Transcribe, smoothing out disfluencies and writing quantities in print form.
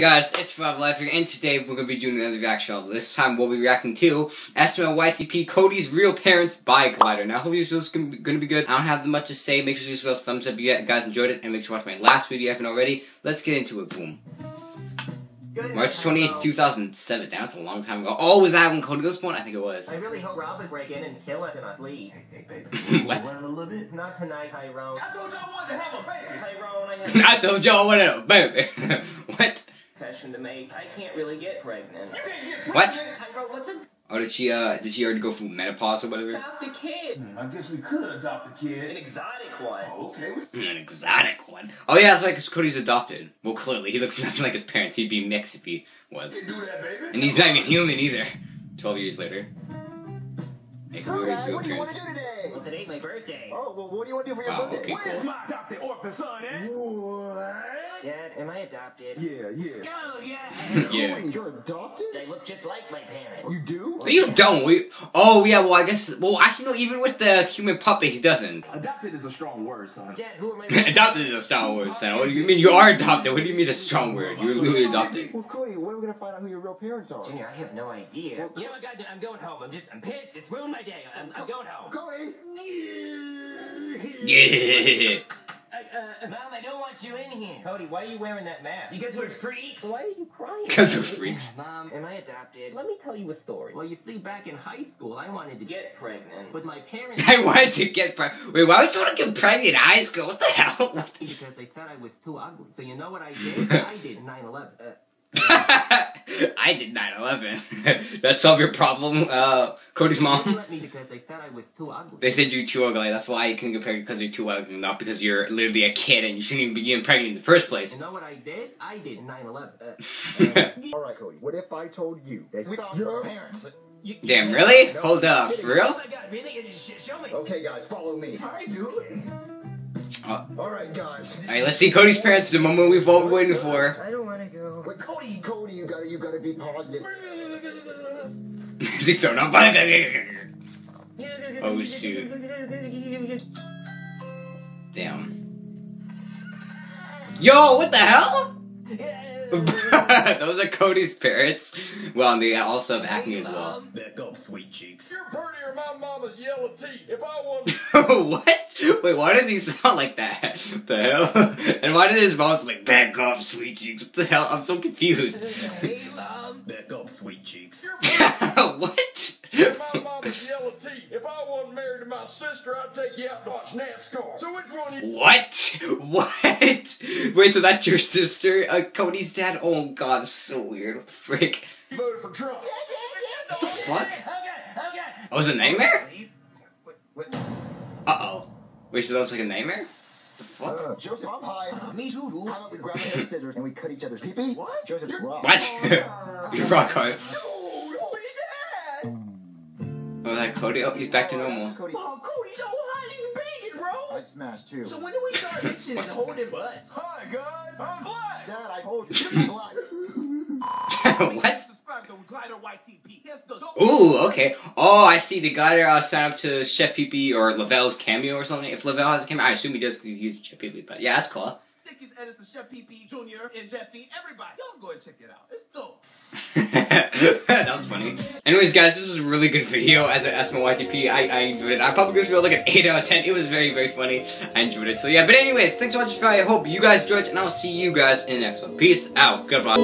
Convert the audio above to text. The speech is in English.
Hey guys, it's Five Life here, and today we're going to be doing another reaction. This time we'll be reacting to SML YTP Cody's Real Parents by Glider. Now, hopefully this is going to be good. I don't have much to say. Make sure you give us a thumbs up if you guys enjoyed it, and make sure you watch my last video if you haven't already. Let's get into it. Boom. March 28th, 2007. Now, that's a long time ago. Oh, was that when Cody was born? I think it was. I really hope Rob is breaking in and kill us and us leave. Hey, baby. What? A little bit. Not tonight, Tyrone. I told y'all I wanted to have a baby. Tyrone, I told y'all I wanted to have a baby. What? To make. I can't really get pregnant. You can't get pregnant. What? Oh, did she already go through menopause or whatever? Adopt a kid. I guess we could adopt a kid. An exotic one. Oh, okay. An exotic one. Oh yeah, that's right, because Cody's adopted. Well, clearly, he looks nothing like his parents. He'd be mixed if he was. You do that, baby. And he's not even human either. 12 years later. Hey, so, what do you want to do today? Well, today's my birthday. Oh, well, what do you want to do for your birthday? Okay, where's cool. My adopted orphan son, eh? What? Dad, am I adopted? Yeah. Oh, yeah. Yeah. Wait, you're adopted? They look just like my parents. You do? Well, you don't. Oh, yeah, well, I guess... Well, actually, no, even with the human puppet, he doesn't. Adopted is a strong word, son. Dad, who am I? Adopted is a strong word, son. What do you mean? You are adopted. What do you mean a strong word? You were literally adopted. Well, Cody, when are we going to find out who your real parents are? Junior, I have no idea. You know what, guys? I'm going home. I'm pissed. It's ruined my... day. I'm going home. Cody! Yeah. Mom, I don't want you in here. Cody, why are you wearing that mask? You guys were freaks. Why are you crying? Because we're freaks. Mom, am I adopted? Let me tell you a story. Well, you see, back in high school, I wanted to get pregnant, but my parents... I wanted to get pregnant. Wait, why would you want to get pregnant in high school? What the hell? Because they thought I was too ugly. So you know what I did? I did 9/11. I did 9/11. That solved your problem, Cody's mom? They said I was too ugly. They said you're too ugly. That's why you couldn't get pregnant, because you're too ugly, not because you're literally a kid and you shouldn't even be getting pregnant in the first place. You know what I did? I did 9/11. All right, Cody. What if I told you that your parents? Damn, really? No, hold up, for real? Oh my God, really? Show me. Okay, guys, follow me. I do. Alright, guys. Alright, let's see Cody's parents, the moment we've all been waiting for. I don't want to go. But Cody, you gotta be positive. Is he thrown up? Oh, shoot. Damn. Yo, what the hell? Those are Cody's parents. Well, and they also have acne as well. Back up, sweet cheeks. You're prettier than my mama's yellow teeth. If I was... What? Wait, why does he sound like that? What the hell? And why did his mom say, like, back up, sweet cheeks? What the hell? I'm so confused. Hey, Mom. Back up, sweet cheeks. What? My mama's yellow teeth. If I wasn't married to my sister, I'd take you out and watch NASCAR. So which one you... What? Wait, so that's your sister? Cody's dad? Oh God, that's so weird. What the frick? You voted for Trump. Yeah. What the fuck? Okay. Oh, it was a nightmare? What? Uh-oh. Wait, so that was like a nightmare? What the fuck? Joseph, I'm high. Me too. How about we grab our scissors and we cut each other's pee-pee? What? Joseph, you're rock. What? You're rock hard. Oh, that Cody? Oh, he's back to normal. Oh, Cody, so high, he's banging, bro! I smashed, too. So when do we start hitching and holding butt? Hi, guys! I'm Black! Dad, I told you. You're Black. What? Ooh, okay. Oh, I see. The Glider signed up to Chef Pee Pee or Lavelle's cameo or something. If Lavelle has a cameo, I assume he does because he's using Chef Pee Pee, but yeah, that's cool. Is Edison, Chef Pee Pee, Junior, and Jeffy, everybody. Y'all go and check it out. It's dope. That was funny. Anyways, guys, this was a really good video as an SML YTP. I enjoyed it. I probably give this video like an 8 out of 10. It was very, very funny. I enjoyed it. So, yeah. But anyways, thanks for watching this video. I hope you guys enjoyed it, and I'll see you guys in the next one. Peace out. Goodbye.